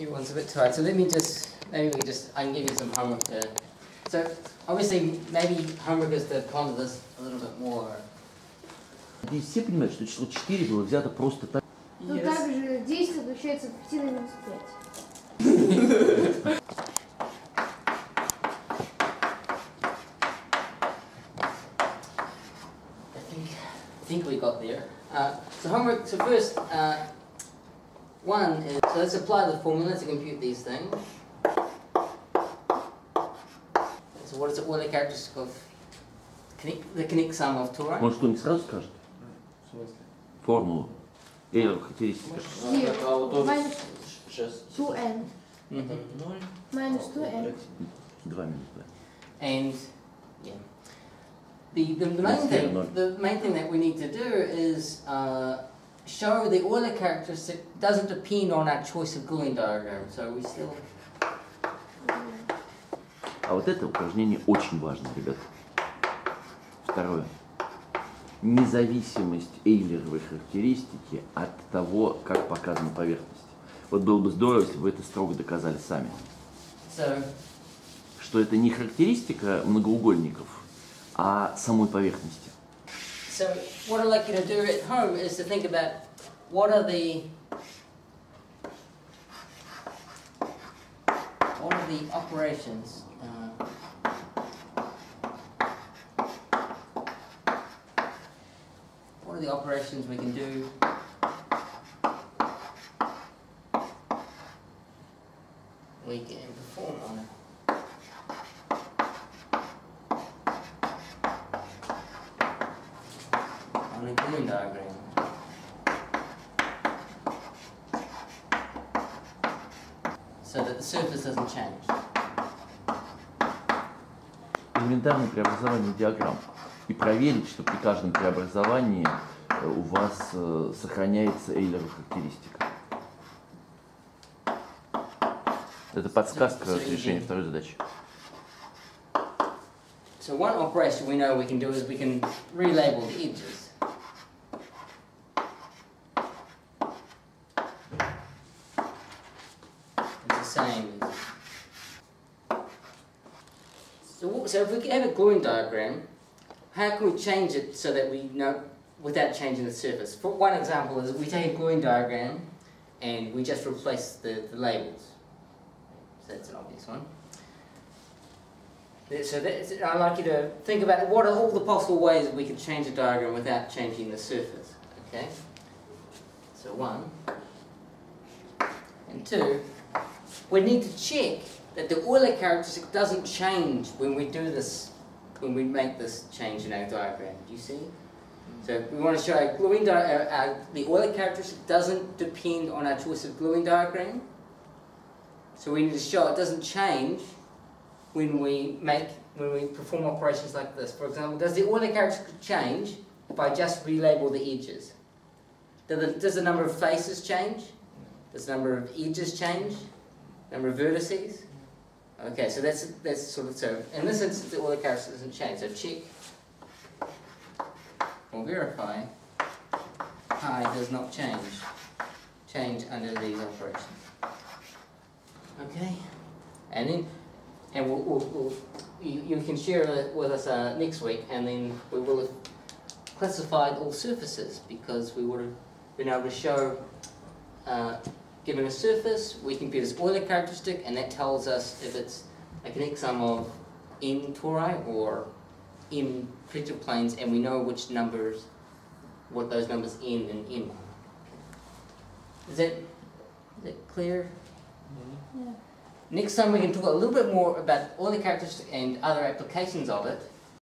everyone's a bit tired, so I can give you some homework to. So obviously maybe homework is to ponder this a little bit more. Здесь все понимают, что число 4 было взято просто так. Ну как же 10 сокращается от 5 на минус 5? I think we got there. So homework. So first, so let's apply the formula to compute these things. So what is the Euler characteristic of the kinetic sum of toric? Может кто-нибудь сразу скажет? Формулу. Euler characteristic. 2n. 2n. 2 minus 2. And yeah. The main thing that we need to do is show the Euler characteristic doesn't depend on our choice of gluing diagram, so we still. А вот это упражнение очень важно, ребят. Второе. Независимость Эйлеровой характеристики от того, как показана поверхность. Вот было бы здорово, если бы вы это строго доказали сами. So, что это не характеристика многоугольников. А самой поверхности. So what I'd like you to do at home is to think about what are the operations we can do perform on it. Gluing diagram. So that the surface doesn't change. Элементарное преобразование диаграмм. И проверить, что при каждом преобразовании у вас сохраняется Эйлерова характеристика. Это подсказка к решению второй задачи. So one operation we know we can do is we can relabel the edges. So if we have a gluing diagram, how can we change it so that we know without changing the surface? For one example is we take a gluing diagram and we just replace the labels. So that's an obvious one. So I'd like you to think about what are all the possible ways we could change a diagram without changing the surface. Okay. So one. And two, we need to check that the Euler characteristic doesn't change when we do this, when we make this change in our diagram. Do you see? So we want to show our gluing the Euler characteristic doesn't depend on our choice of gluing diagram. So we need to show it doesn't change when we perform operations like this. For example, does the Euler characteristic change if I just relabel the edges? Does the number of faces change? Does the number of edges change? Number of vertices? Okay, so that's sort of, so in this instance, all the characters doesn't change. So check or verify pi does not change under these operations. Okay, and then you can share it with us next week, and then we will have classified all surfaces because we would have been able to show. Given a surface, we compute its Euler characteristic, and that tells us if it's a kinetic sum of n tori or n critical planes, and we know which numbers, what those numbers n and m are. Is that clear? Yeah. Next time we can talk a little bit more about Euler characteristic and other applications of it.